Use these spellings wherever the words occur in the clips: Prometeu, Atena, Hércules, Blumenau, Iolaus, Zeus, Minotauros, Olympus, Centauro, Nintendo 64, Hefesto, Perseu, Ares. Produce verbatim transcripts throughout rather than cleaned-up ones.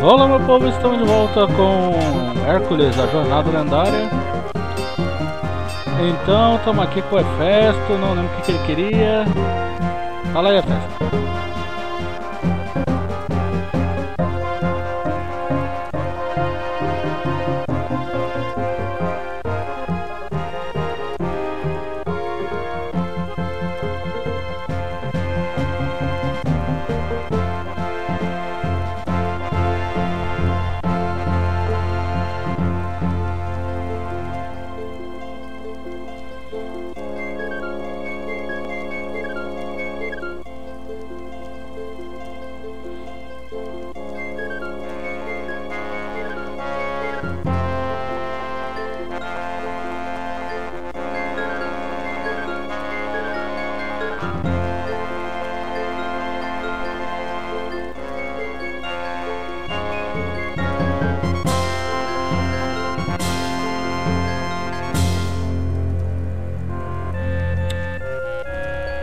Olá, meu povo, estamos de volta com Hércules, a jornada lendária. Então, estamos aqui com o Hefesto, não lembro o que ele queria. Fala aí, Hefesto.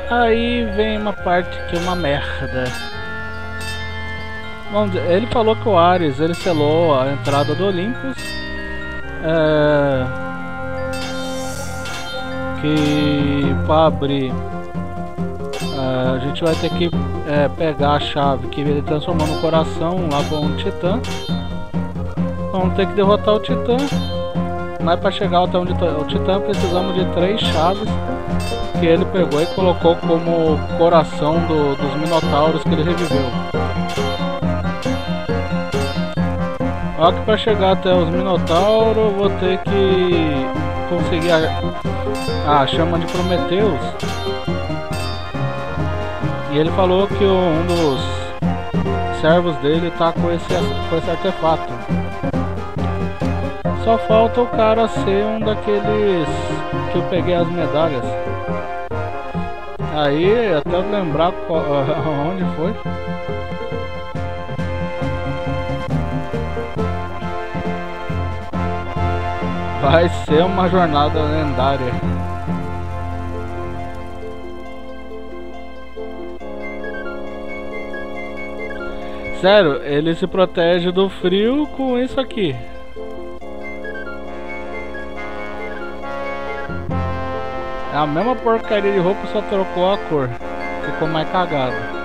Aí vem uma parte que é uma merda. Bom, ele falou que o Ares ele selou a entrada do Olympus, é... que para abrir é, a gente vai ter que é, pegar a chave que ele transformou no coração lá para um titã. Vamos ter que derrotar o titã, mas para chegar até onde o titã precisamos de três chaves que ele pegou e colocou como coração do, dos Minotauros que ele reviveu. Só que para chegar até os Minotauros vou ter que conseguir a, a chama de Prometeu. E ele falou que um dos servos dele tá com esse, com esse artefato. Só falta o cara ser um daqueles que eu peguei as medalhas. Aí, até lembrar qual, onde foi. Vai ser uma jornada lendária. Sério, ele se protege do frio com isso aqui. A mesma porcaria de roupa, só trocou a cor. Ficou mais cagado.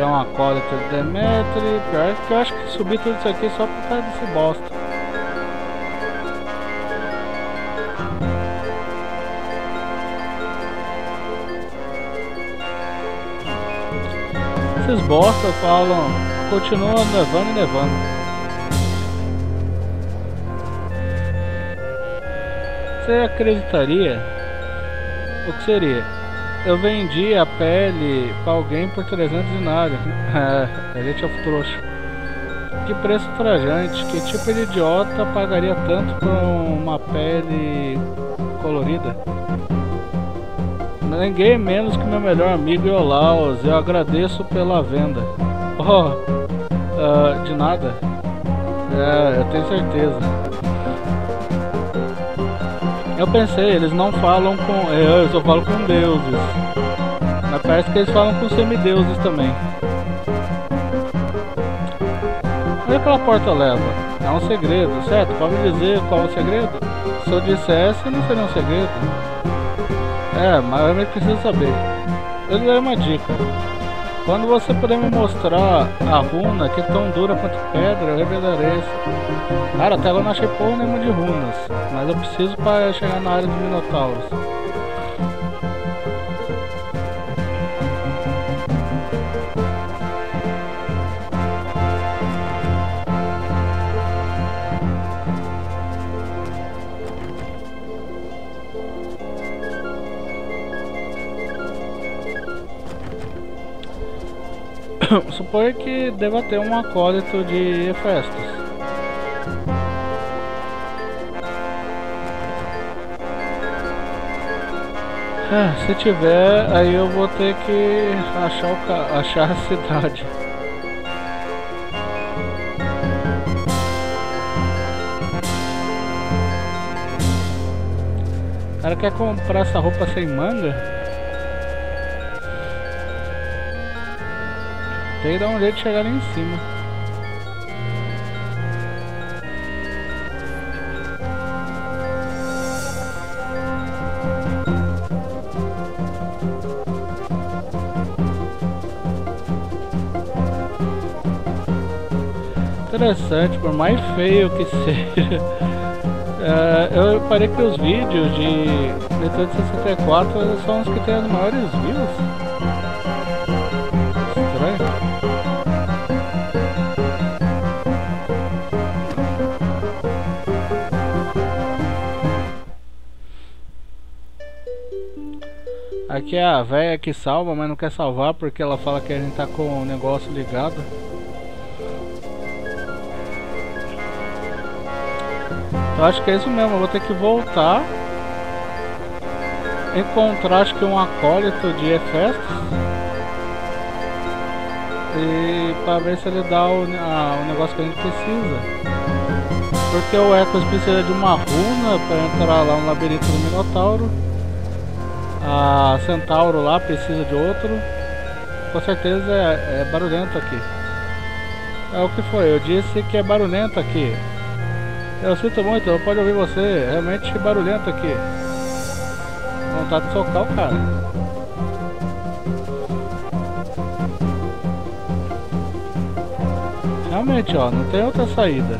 É uma corda de Demetri. Pior que eu acho que subi tudo isso aqui só por causa desse bosta. Esses bosta falam, continuam levando e levando. Você acreditaria? O que seria? Eu vendi a pele pra alguém por trezentos dinários. A gente é um trouxa. Que preço ultrajante. Que tipo de idiota pagaria tanto por uma pele colorida? Ninguém menos que meu melhor amigo Iolaus. Eu agradeço pela venda. Oh, uh, de nada. É, eu tenho certeza. Eu pensei, eles não falam com... eu só falo com deuses. Mas parece que eles falam com semideuses também. Onde aquela porta leva? É um segredo, certo? Pode me dizer qual é o segredo? Se eu dissesse, não seria um segredo. É, mas eu nem preciso saber. Eu lhe dou uma dica. Quando você puder me mostrar a runa que é tão dura quanto pedra, eu revelarei isso. Cara, até agora não achei porra nenhuma de runas, mas eu preciso para chegar na área dos Minotauros. Suponho que deva ter um acólito de Hefestos. É, se tiver, aí eu vou ter que achar, o ca... achar a cidade. O cara quer comprar essa roupa sem manga? Tem que dar um jeito de chegar ali em cima. Interessante, por mais feio que seja. uh, eu parei que os vídeos de Nintendo sessenta e quatro são os que tem as maiores views. Estranho. Aqui é a véia que salva, mas não quer salvar porque ela fala que a gente tá com o negócio ligado. Eu acho que é isso mesmo, eu vou ter que voltar, encontrar acho que um acólito de Hefesto e para ver se ele dá o, a, o negócio que a gente precisa. Porque o Hércules precisa de uma runa para entrar lá no labirinto do Minotauro, a Centauro lá precisa de outro, com certeza é, é barulhento aqui. É o que foi, eu disse que é barulhento aqui. Eu sinto muito, eu pode ouvir você, realmente barulhento aqui. Vontade de socar o cara. Realmente, ó, não tem outra saída.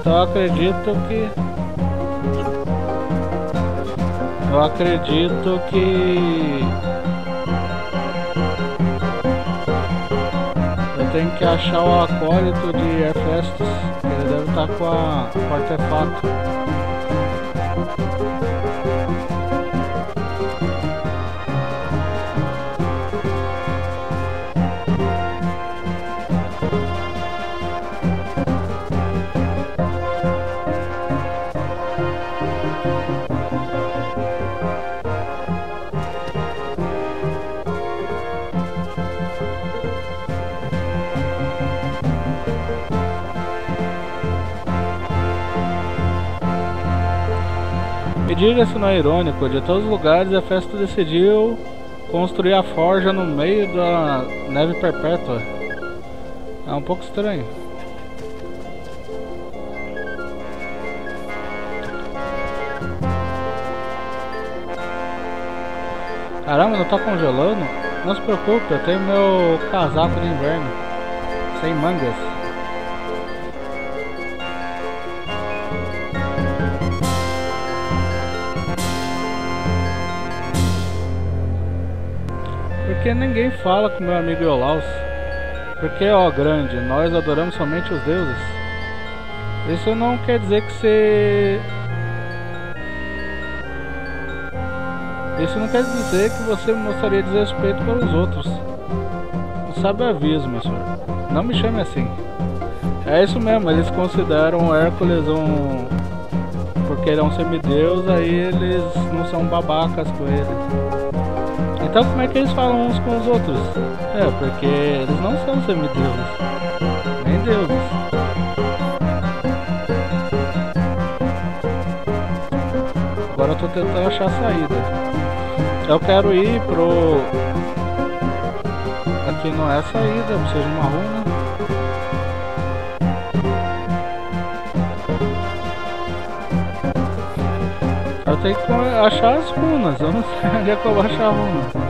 Então eu acredito que... Eu acredito que... Tem que achar o acólito de Hefesto, ele deve estar com, a, com o artefato. Diga-se não é irônico, de todos os lugares Hefesto decidiu construir a forja no meio da neve perpétua. É um pouco estranho. Caramba, não tá congelando? Não se preocupe, eu tenho meu casaco de inverno, sem mangas. Porque ninguém fala com meu amigo Iolaus. Porque, ó, grande, nós adoramos somente os deuses. Isso não quer dizer que você... Isso não quer dizer que você mostraria desrespeito pelos outros. Não sabe o aviso, meu senhor. Não me chame assim. É isso mesmo, eles consideram Hércules um... Porque ele é um semideus, aí eles não são babacas com ele. Então como é que eles falam uns com os outros? É, porque eles não são semideuses, nem deuses. Agora eu tô tentando achar a saída. Eu quero ir pro... Aqui não é a saída, eu preciso de uma runa. Eu tenho que achar as runas, eu não sei onde é que eu vou achar a runa.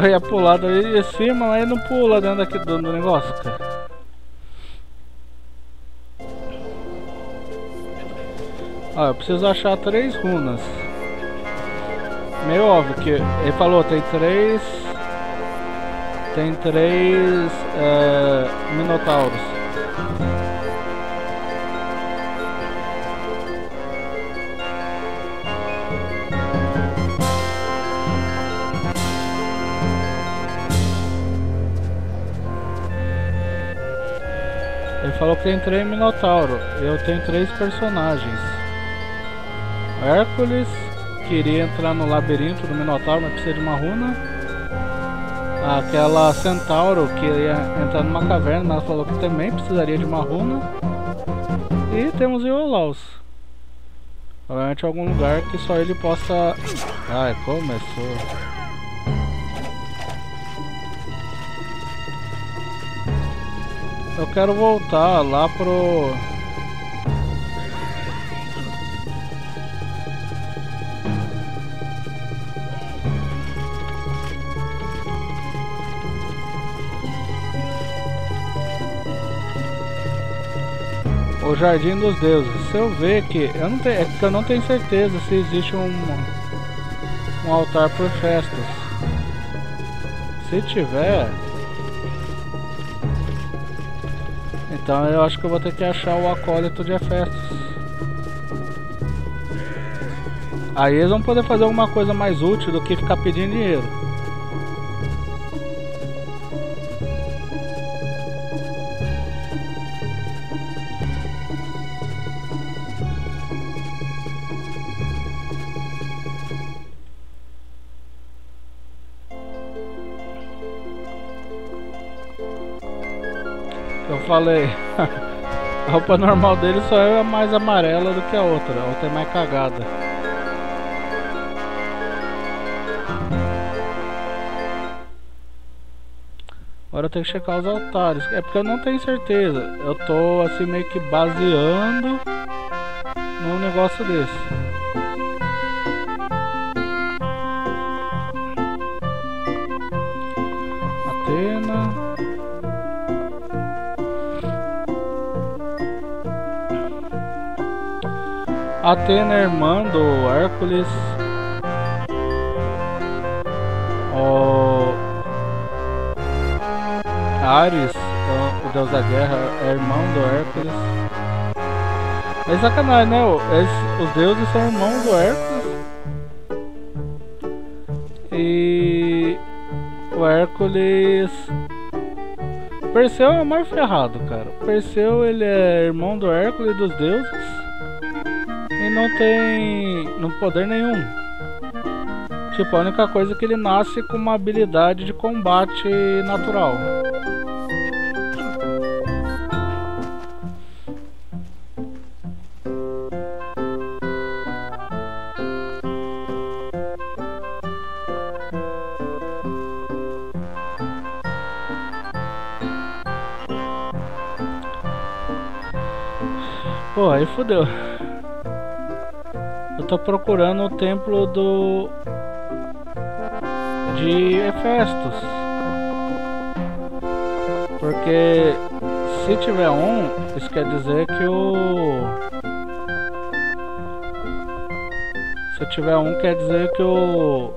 Eu ia pular dali de cima, mas ele não pula dentro aqui do, do negócio, cara. Ah, eu preciso achar três runas. Meio óbvio que ele falou, tem três... Tem três... Uh, Minotauros. Ele falou que tem três Minotauros. Eu tenho três personagens. Hércules... Queria entrar no labirinto do Minotauro, mas precisa de uma runa. Aquela Centauro queria entrar numa caverna, mas ela falou que também precisaria de uma runa. E temos Iolaus. Provavelmente algum lugar que só ele possa... Ai, começou. Eu quero voltar lá pro... O Jardim dos Deuses. Se eu ver que... Eu não tenho, é que eu não tenho certeza se existe um... Um altar por festas. Se tiver... Então eu acho que eu vou ter que achar o acólito de Hefesto. Aí eles vão poder fazer alguma coisa mais útil do que ficar pedindo dinheiro. Falei, a roupa normal dele só é mais amarela do que a outra, a outra é mais cagada. Agora eu tenho que checar os altares, é porque eu não tenho certeza, eu tô assim meio que baseando num negócio desse. Atena, irmã do Hércules. O Ares, o deus da guerra, é irmão do Hércules. É sacanagem, né? Os deuses são irmãos do Hércules. E o Hércules... Perseu é o mais ferrado, cara. Perseu, ele é irmão do Hércules e dos deuses. Não tem no poder nenhum. Tipo, a única coisa é que ele nasce com uma habilidade de combate natural. Pô, aí fodeu. Tô procurando o templo do... de Hefesto, porque se tiver um, isso quer dizer que o... Se tiver um, quer dizer que o...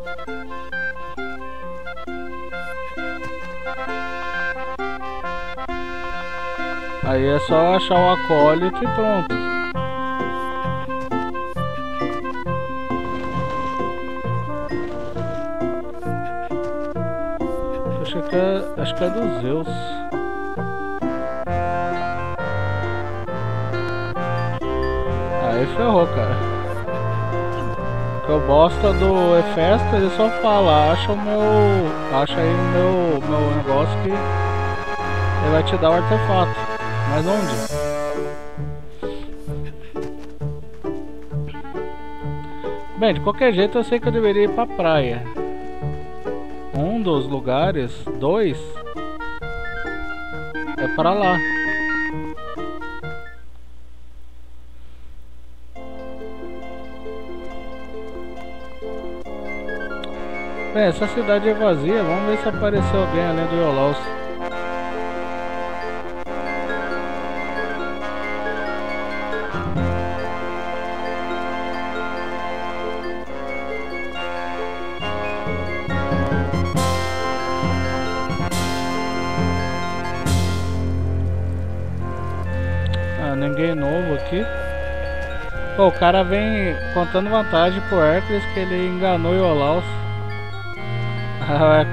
Aí é só achar o acólito e pronto. Acho que é do Zeus. Aí ferrou, cara. Que eu bosta do Hefesto, ele só fala, acha o meu. Acha aí o meu, meu negócio que ele vai te dar o artefato. Mas onde? Bem, de qualquer jeito eu sei que eu deveria ir pra praia. Um dos lugares, dois, é pra lá. Bem, essa cidade é vazia, vamos ver se apareceu alguém além do Iolaus. Ah, ninguém novo aqui. Pô, o cara vem contando vantagem pro Hércules que ele enganou o Iolaus.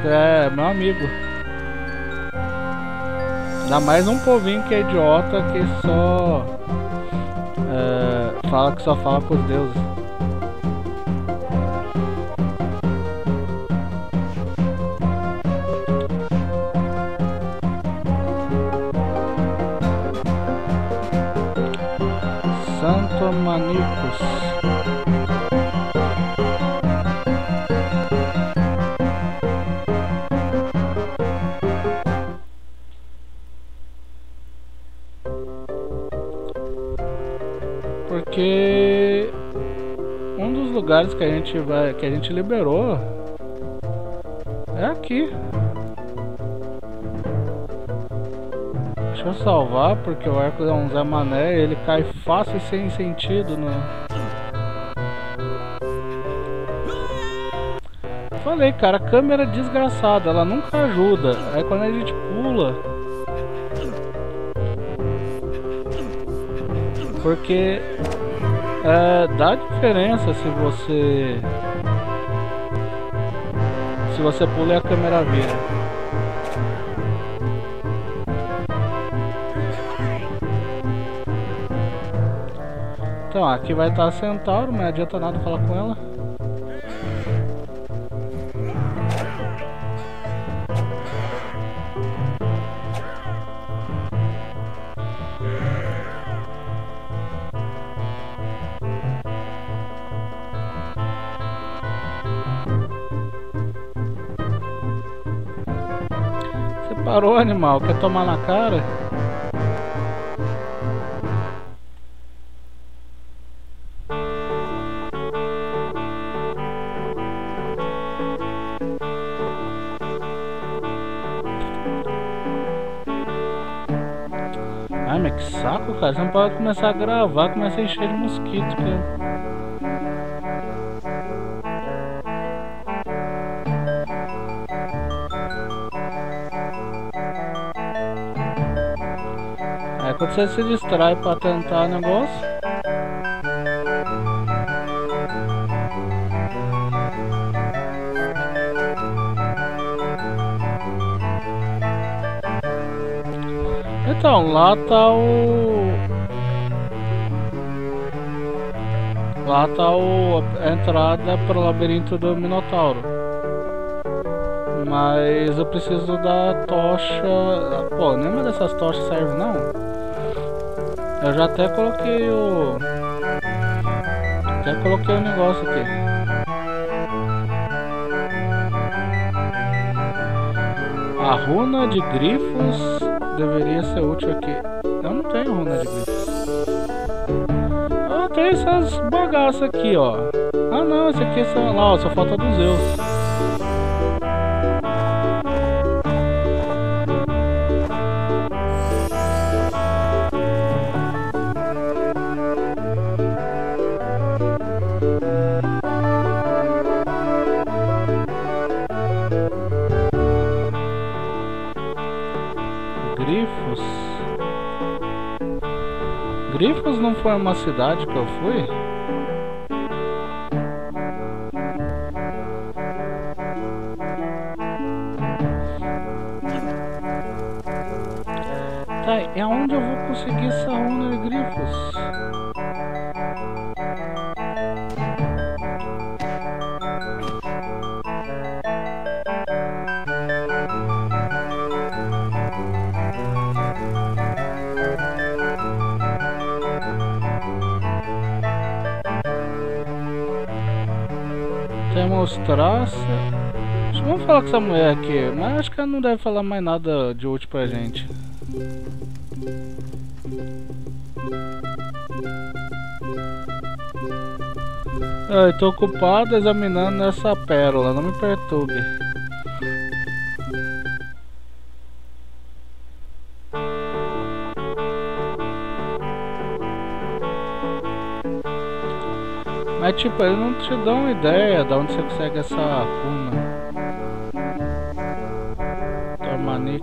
É meu amigo. Ainda mais um povinho que é idiota, que só é, fala que só fala com os deuses. Santo Manicus. Porque um dos lugares que a gente vai, que a gente liberou é aqui. Deixa eu salvar, porque o Hércules é um Zé Mané, ele cai fácil e sem sentido, né? Falei, cara, a câmera é desgraçada, ela nunca ajuda. Aí quando a gente pula, porque é, dá diferença se você se você pula e a câmera vira. Então aqui vai estar a Centauro, mas não adianta nada falar com ela. Parou, animal, quer tomar na cara? Ai, mas que saco, cara. Você não pode começar a gravar, começa a encher de mosquito, cara. Quando você se distrai pra tentar o negócio. Então, lá tá o... Lá tá o... a entrada pro labirinto do Minotauro. Mas eu preciso da tocha... Pô, nenhuma dessas tochas serve não. Eu já até coloquei o... Até coloquei o negócio aqui. A runa de grifos deveria ser útil aqui. Eu não tenho runa de grifos. Eu tenho essas bagaças aqui, ó. Ah não, esse aqui é só... Lá, ó, só falta do Zeus. Grifos? Grifos não foi uma cidade que eu fui? Tá, é onde eu vou conseguir essa onda de grifos? Traça. Vamos falar com essa mulher aqui, mas acho que ela não deve falar mais nada de útil pra gente. Eu tô ocupado examinando essa pérola, não me perturbe. Mas tipo, eles não te dão uma ideia de onde você consegue essa runa. Tormanix.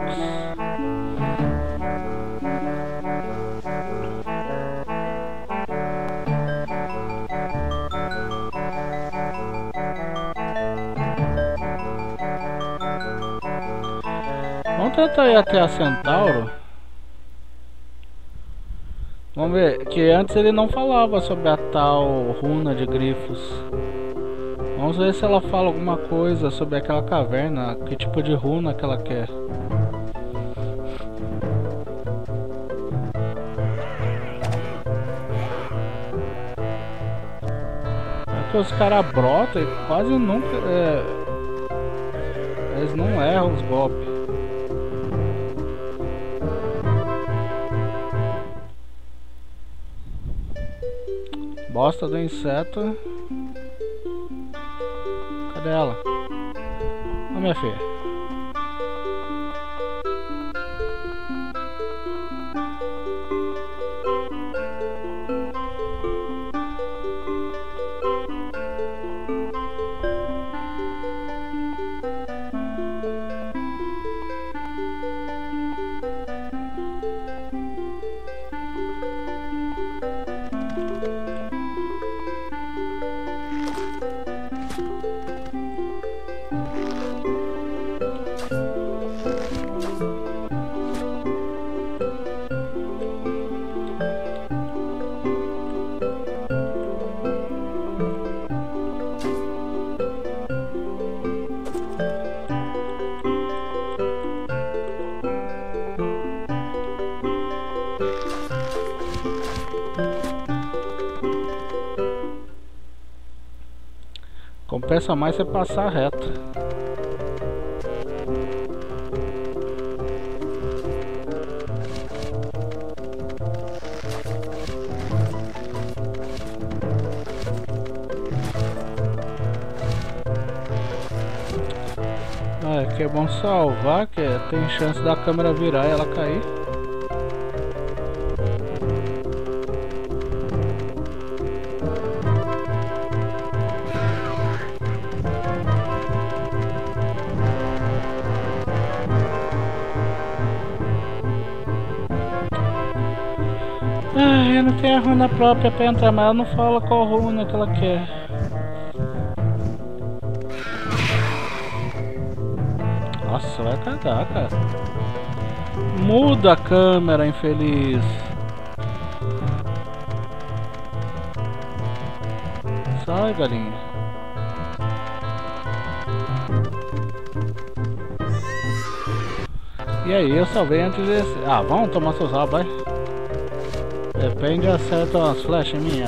Vamos tentar ir até a Centauro. Vamos ver, que antes ele não falava sobre a tal runa de grifos. Vamos ver se ela fala alguma coisa sobre aquela caverna, que tipo de runa que ela quer. É que os caras brotam e quase nunca... É... Eles não erram os golpes. Bosta do inseto. Cadê ela? Ô, minha filha. Compensa mais você passar reto. Ah, é que é bom salvar, que tem chance da câmera virar e ela cair. Ah, eu não tenho a runa própria pra entrar, mas ela não fala qual runa que ela quer. Nossa, vai cagar, cara. Muda a câmera, infeliz. Sai, galinha. E aí, eu salvei antes desse... Ah, vamos tomar seus rabos, vai. Depende, acerta umas flechas minha.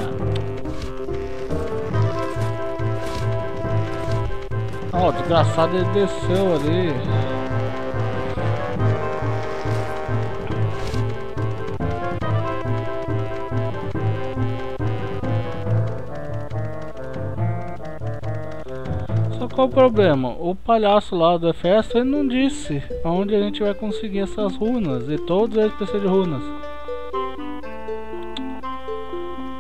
Ó, oh, desgraçado, ele desceu ali. Só qual o problema? O palhaço lá do Hefesto, ele não disse aonde a gente vai conseguir essas runas. E todos eles precisam de runas.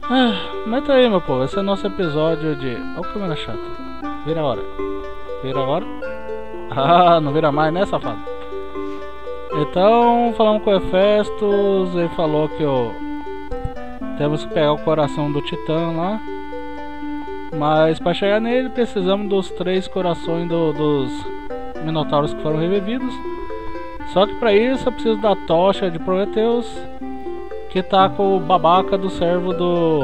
Ah, mas tá aí, meu povo, esse é o nosso episódio de... Ó, a câmera chata. Vira a hora. Vira a hora. Ah, não vira mais, né, safado? Então, falamos com o Hefesto, ele falou que ó, temos que pegar o coração do Titã lá. Mas pra chegar nele, precisamos dos três corações do, dos Minotauros que foram revividos. Só que pra isso eu preciso da tocha de Prometeu, que tá com o babaca do servo do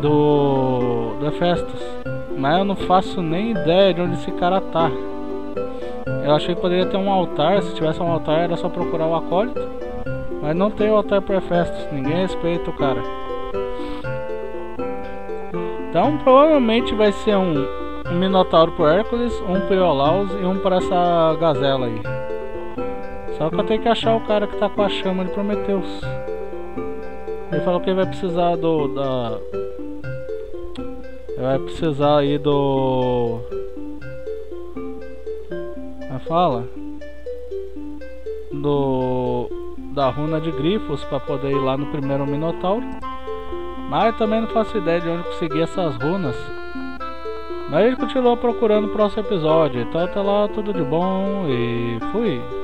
do do Hefesto, mas eu não faço nem ideia de onde esse cara tá. Eu achei que poderia ter um altar, se tivesse um altar era só procurar o acólito, mas não tem o altar pro Hefesto, ninguém respeita o cara. Então provavelmente vai ser um, um Minotauro pro Hércules, um pro Iolaus e um pra essa gazela aí. Só que eu tenho que achar o cara que tá com a chama de Prometeus. Ele falou que ele vai precisar do... da... vai precisar aí do... a fala? Do... da runa de Grifos para poder ir lá no primeiro Minotauro. Mas também não faço ideia de onde conseguir essas runas. Mas a gente continuou procurando o próximo episódio. Então até lá, tudo de bom e fui!